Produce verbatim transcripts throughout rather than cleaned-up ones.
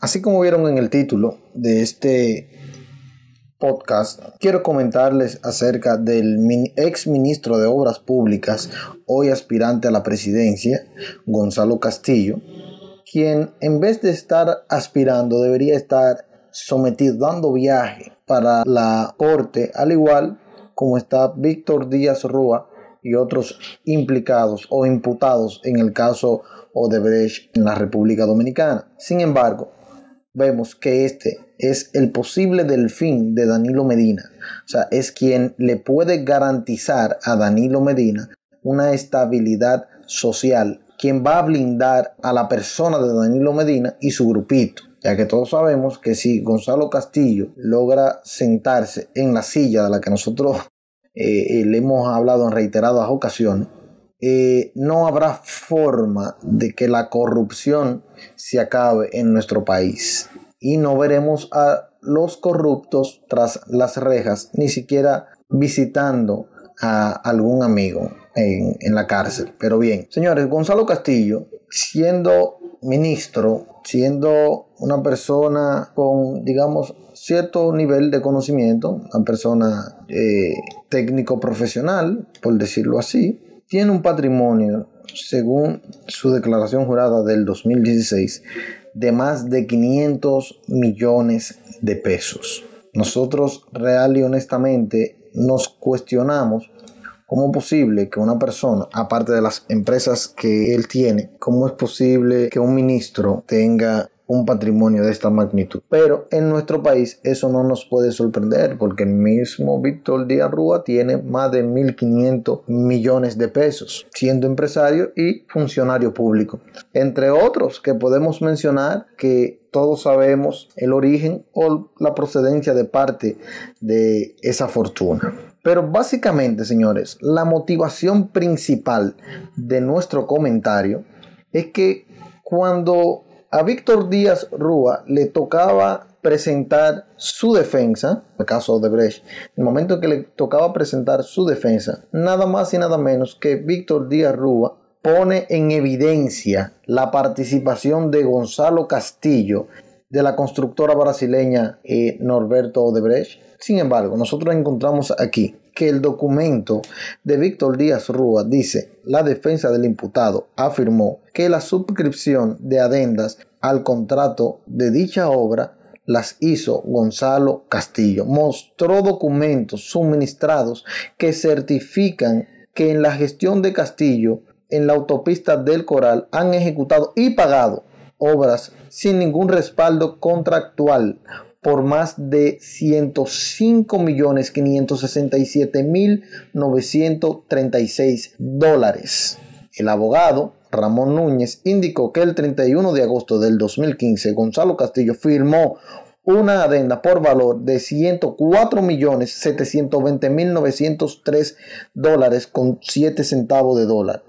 Así como vieron en el título de este podcast, quiero comentarles acerca del ex ministro de Obras Públicas, hoy aspirante a la presidencia, Gonzalo Castillo, quien en vez de estar aspirando debería estar sometido, dando viaje para la corte, al igual como está Víctor Díaz Rúa y otros implicados o imputados en el caso Odebrecht en la República Dominicana. Sin embargo, vemos que este es el posible delfín de Danilo Medina. O sea, es quien le puede garantizar a Danilo Medina una estabilidad social, quien va a blindar a la persona de Danilo Medina y su grupito. Ya que todos sabemos que si Gonzalo Castillo logra sentarse en la silla de la que nosotros eh, le hemos hablado en reiteradas ocasiones, eh, no habrá forma de que la corrupción se acabe en nuestro país. Y no veremos a los corruptos tras las rejas, ni siquiera visitando a algún amigo en, en la cárcel. Pero bien, señores, Gonzalo Castillo, siendo ministro, siendo una persona con, digamos, cierto nivel de conocimiento, una persona eh, técnico-profesional, por decirlo así, tiene un patrimonio, según su declaración jurada del dos mil dieciséis, de más de quinientos millones de pesos. Nosotros real y honestamente nos cuestionamos cómo es posible que una persona, aparte de las empresas que él tiene, cómo es posible que un ministro tenga un patrimonio de esta magnitud. Pero en nuestro país eso no nos puede sorprender, porque el mismo Víctor Díaz Rúa tiene más de mil quinientos millones de pesos, siendo empresario y funcionario público. Entre otros que podemos mencionar, que todos sabemos el origen o la procedencia de parte de esa fortuna. Pero básicamente, señores, la motivación principal de nuestro comentario es que cuando a Víctor Díaz Rúa le tocaba presentar su defensa, el caso Odebrecht, el momento en que le tocaba presentar su defensa, nada más y nada menos que Víctor Díaz Rúa pone en evidencia la participación de Gonzalo Castillo, de la constructora brasileña eh, Norberto Odebrecht. Sin embargo, nosotros encontramos aquí que el documento de Víctor Díaz Rúa dice: la defensa del imputado afirmó que la suscripción de adendas al contrato de dicha obra las hizo Gonzalo Castillo. Mostró documentos suministrados que certifican que en la gestión de Castillo en la autopista del Coral han ejecutado y pagado obras sin ningún respaldo contractual por más de ciento cinco millones quinientos sesenta y siete mil novecientos treinta y seis dólares. El abogado Ramón Núñez indicó que el treinta y uno de agosto del dos mil quince Gonzalo Castillo firmó una adenda por valor de ciento cuatro millones setecientos veinte mil novecientos tres dólares con siete centavos de dólar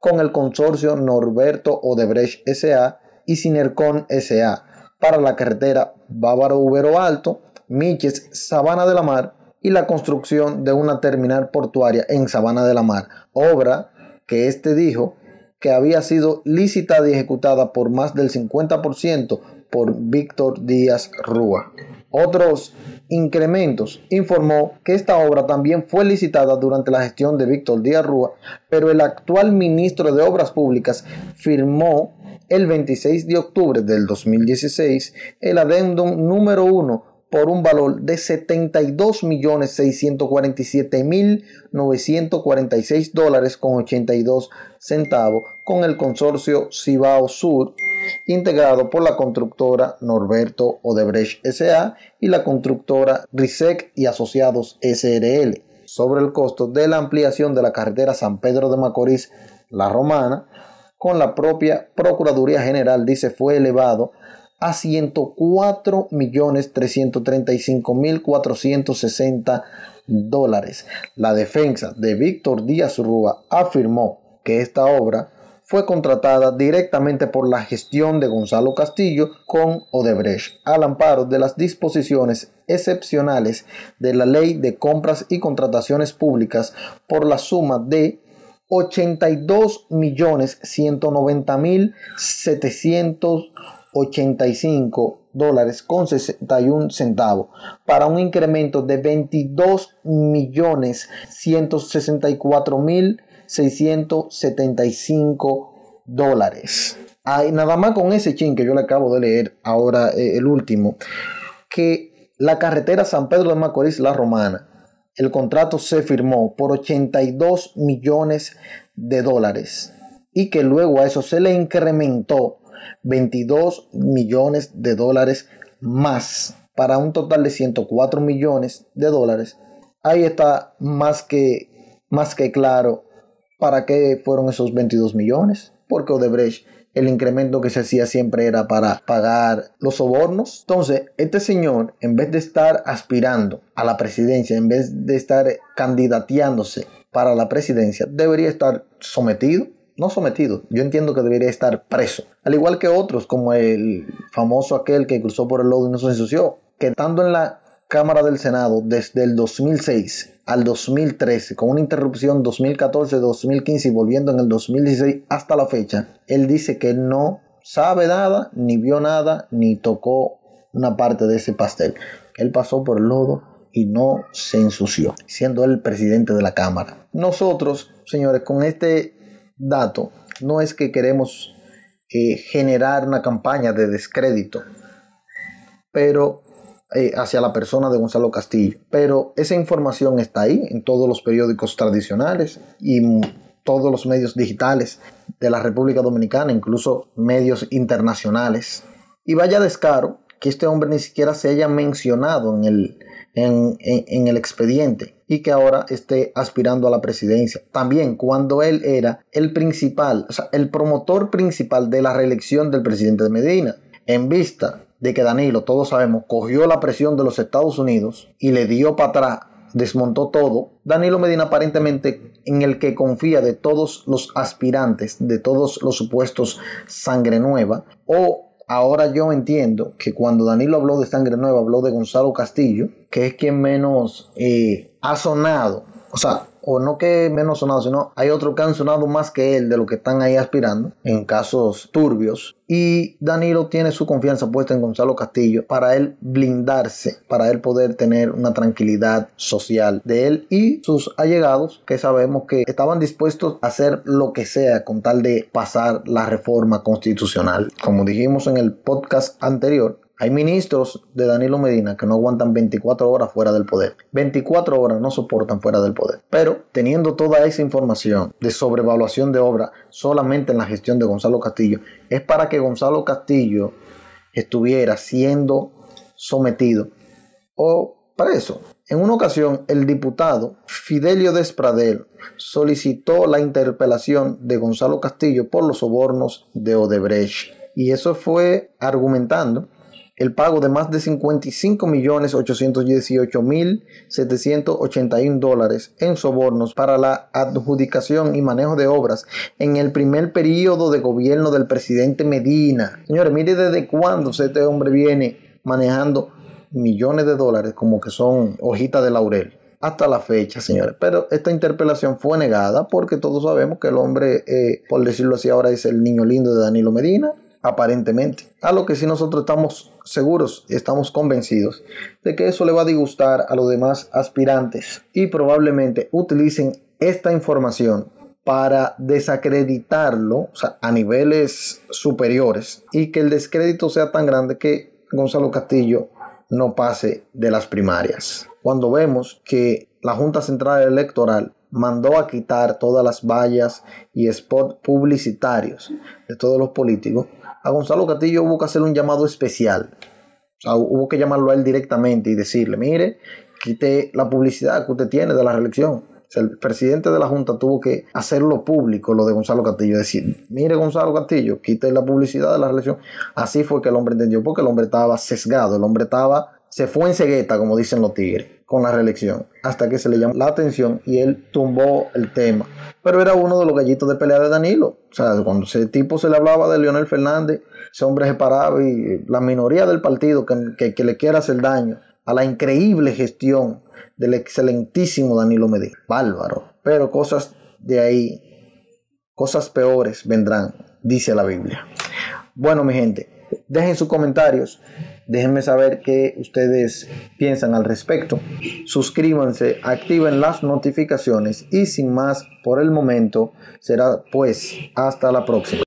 con el consorcio Norberto Odebrecht S A y Sinercon S A para la carretera Bávaro-Ubero Alto, Miches, Sabana de la Mar y la construcción de una terminal portuaria en Sabana de la Mar, obra que este dijo que había sido licitada y ejecutada por más del cincuenta por ciento por Víctor Díaz Rúa. Otros incrementos. Informó que esta obra también fue licitada durante la gestión de Víctor Díaz Rúa, pero el actual ministro de Obras Públicas firmó el veintiséis de octubre del dos mil dieciséis el adendum número uno por un valor de setenta y dos millones seiscientos cuarenta y siete mil novecientos cuarenta y seis dólares con ochenta y dos centavos con el consorcio Cibao Sur, integrado por la constructora Norberto Odebrecht S A y la constructora Risec y Asociados S R L, sobre el costo de la ampliación de la carretera San Pedro de Macorís La Romana. Con la propia Procuraduría General, dice, fue elevado a ciento cuatro millones trescientos treinta y cinco mil cuatrocientos sesenta dólares. La defensa de Víctor Díaz Rúa afirmó que esta obra fue contratada directamente por la gestión de Gonzalo Castillo con Odebrecht, al amparo de las disposiciones excepcionales de la Ley de Compras y Contrataciones Públicas, por la suma de ochenta y dos millones ciento noventa mil setecientos ochenta y cinco dólares con sesenta y un centavos para un incremento de veintidós millones ciento sesenta y cuatro mil seiscientos setenta y cinco dólares. Ay, nada más con ese chin que yo le acabo de leer ahora, eh, el último, que la carretera San Pedro de Macorís La Romana, el contrato se firmó por ochenta y dos millones de dólares y que luego a eso se le incrementó veintidós millones de dólares más para un total de ciento cuatro millones de dólares. Ahí está más que, más que claro para qué fueron esos veintidós millones, porque Odebrecht, el incremento que se hacía siempre era para pagar los sobornos. Entonces, este señor, en vez de estar aspirando a la presidencia, en vez de estar candidateándose para la presidencia, debería estar sometido. No sometido, yo entiendo que debería estar preso. Al igual que otros, como el famoso aquel que cruzó por el lodo y no se ensució, que estando en la Cámara del Senado desde el dos mil seis al dos mil trece, con una interrupción dos mil catorce, dos mil quince y volviendo en el dos mil dieciséis hasta la fecha, él dice que no sabe nada, ni vio nada, ni tocó una parte de ese pastel. Él pasó por el lodo y no se ensució, siendo él presidente de la Cámara. Nosotros, señores, con este dato, no es que queremos eh, generar una campaña de descrédito, pero eh, hacia la persona de Gonzalo Castillo, pero esa información está ahí en todos los periódicos tradicionales y todos los medios digitales de la República Dominicana, incluso medios internacionales. Y vaya descaro que este hombre ni siquiera se haya mencionado en el, en, en, en el expediente y que ahora esté aspirando a la presidencia. También cuando él era el principal, o sea, el promotor principal de la reelección del presidente de Medina, en vista de que Danilo, todos sabemos, cogió la presión de los Estados Unidos y le dio para atrás, desmontó todo. Danilo Medina, aparentemente en el que confía de todos los aspirantes, de todos los supuestos sangre nueva, o ahora yo entiendo que cuando Danilo habló de sangre nueva, habló de Gonzalo Castillo, que es quien menos eh, ha sonado. O sea, o no que menos sonado, sino hay otros que han sonado más que él de los que están ahí aspirando en casos turbios. Y Danilo tiene su confianza puesta en Gonzalo Castillo para él blindarse, para él poder tener una tranquilidad social de él y sus allegados, que sabemos que estaban dispuestos a hacer lo que sea con tal de pasar la reforma constitucional. Como dijimos en el podcast anterior, hay ministros de Danilo Medina que no aguantan veinticuatro horas fuera del poder. veinticuatro horas no soportan fuera del poder. Pero teniendo toda esa información de sobrevaluación de obra solamente en la gestión de Gonzalo Castillo, es para que Gonzalo Castillo estuviera siendo sometido o preso. En una ocasión, el diputado Fidelio Despradel solicitó la interpelación de Gonzalo Castillo por los sobornos de Odebrecht. Y eso fue argumentando el pago de más de cincuenta y cinco millones ochocientos dieciocho mil setecientos ochenta y un dólares en sobornos para la adjudicación y manejo de obras en el primer periodo de gobierno del presidente Medina. Señores, mire desde cuándo este hombre viene manejando millones de dólares como que son hojitas de laurel. Hasta la fecha, señores. Pero esta interpelación fue negada porque todos sabemos que el hombre, eh, por decirlo así ahora, es el niño lindo de Danilo Medina. Aparentemente, a lo que sí nosotros estamos seguros, estamos convencidos de que eso le va a disgustar a los demás aspirantes y probablemente utilicen esta información para desacreditarlo, o sea, a niveles superiores, y que el descrédito sea tan grande que Gonzalo Castillo no pase de las primarias. Cuando vemos que la Junta Central Electoral mandó a quitar todas las vallas y spots publicitarios de todos los políticos, a Gonzalo Castillo hubo que hacerle un llamado especial. O sea, hubo que llamarlo a él directamente y decirle, mire, quite la publicidad que usted tiene de la reelección. O sea, el presidente de la Junta tuvo que hacerlo público, lo de Gonzalo Castillo. Decir, mire, Gonzalo Castillo, quite la publicidad de la reelección. Así fue que el hombre entendió, porque el hombre estaba sesgado, el hombre estaba, se fue en cegueta, como dicen los tigres, con la reelección, hasta que se le llamó la atención y él tumbó el tema. Pero era uno de los gallitos de pelea de Danilo. O sea, cuando ese tipo se le hablaba de Leonel Fernández, ese hombre se paraba, y la minoría del partido que, que, que le quiera hacer daño a la increíble gestión del excelentísimo Danilo Medina. Bárbaro. Pero cosas de ahí, cosas peores vendrán, dice la Biblia. Bueno, mi gente, Dejen sus comentarios, déjenme saber qué ustedes piensan al respecto. Suscríbanse, activen las notificaciones y sin más por el momento será pues hasta la próxima.